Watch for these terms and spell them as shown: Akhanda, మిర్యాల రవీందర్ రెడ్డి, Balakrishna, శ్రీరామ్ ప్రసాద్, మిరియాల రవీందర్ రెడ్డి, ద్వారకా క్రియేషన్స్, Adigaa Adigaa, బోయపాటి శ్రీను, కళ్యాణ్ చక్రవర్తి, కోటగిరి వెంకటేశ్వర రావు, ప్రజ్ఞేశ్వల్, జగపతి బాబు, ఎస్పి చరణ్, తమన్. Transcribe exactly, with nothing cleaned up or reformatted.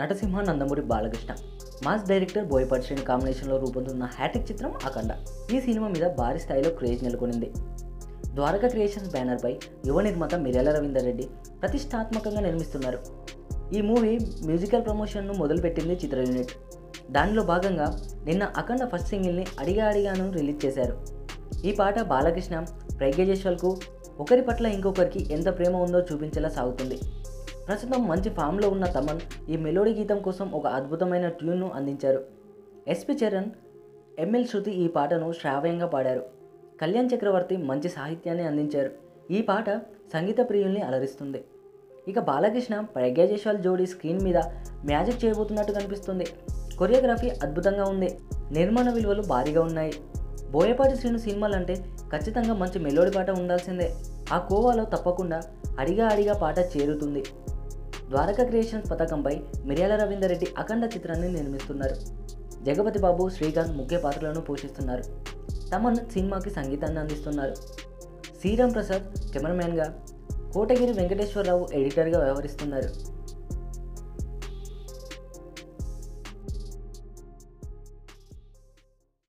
నటసింహ Nandamuri Balakrishna mass director Boyapati కాంబినేషన్లో రూపొందుతున్న హ్యాటిక్ చిత్రం అఖండ. ఈ సినిమా మీద భారీ స్థాయిలో క్రేజ్ నెలకొనింది. ద్వారకా క్రియేషన్స్ బ్యానర్పై యువ నిర్మాత మిర్యాల రవీందర్ రెడ్డి ప్రతిష్టాత్మకంగా నిర్మిస్తున్నారు. ఈ మూవీ మ్యూజికల్ ప్రమోషన్ను మొదలుపెట్టింది చిత్ర యూనిట్. దానిలో భాగంగా నిన్న అఖండ ఫస్ట్ సింగిల్ని అడిగా అడిగాను రిలీజ్ చేశారు. ఈ పాట బాలకృష్ణ, ప్రజ్ఞేశ్వల్కు ఒకరి పట్ల ఇంకొకరికి ఎంత ప్రేమ ఉందో చూపించేలా సాగుతుంది. ప్రస్తుతం మంచి ఫామ్లో ఉన్న తమన్ ఈ మెలోడీ గీతం కోసం ఒక అద్భుతమైన ట్యూన్ను అందించారు. ఎస్పి చరణ్, ఎంఎల్ శృతి ఈ పాటను శ్రావ్యంగా పాడారు. కళ్యాణ్ చక్రవర్తి మంచి సాహిత్యాన్ని అందించారు. ఈ పాట సంగీత ప్రియుల్ని అలరిస్తుంది. ఇక బాలకృష్ణ ప్రజ్ఞేశ్వల్ జోడీ స్క్రీన్ మీద మ్యాజిక్ చేయబోతున్నట్టు కనిపిస్తుంది. కొరియోగ్రఫీ అద్భుతంగా ఉంది, నిర్మాణ విలువలు భారీగా ఉన్నాయి. బోయపాటి శ్రీను సినిమాలంటే ఖచ్చితంగా మంచి మెలోడీ పాట ఉండాల్సిందే. ఆ కోవాలో తప్పకుండా అడిగా అడిగా పాట చేరుతుంది. ద్వారకా క్రియేషన్స్ పతాకంపై మిరియాల రవీందర్ రెడ్డి అఖండ చిత్రాన్ని నిర్మిస్తున్నారు. జగపతి బాబు, శ్రీకాంత్ ముఖ్య పాత్రలను పోషిస్తున్నారు. తమన్ సినిమాకి సంగీతాన్ని అందిస్తున్నారు. శ్రీరామ్ ప్రసాద్ కెమెరామెన్గా, కోటగిరి వెంకటేశ్వర రావు ఎడిటర్గా వ్యవహరిస్తున్నారు.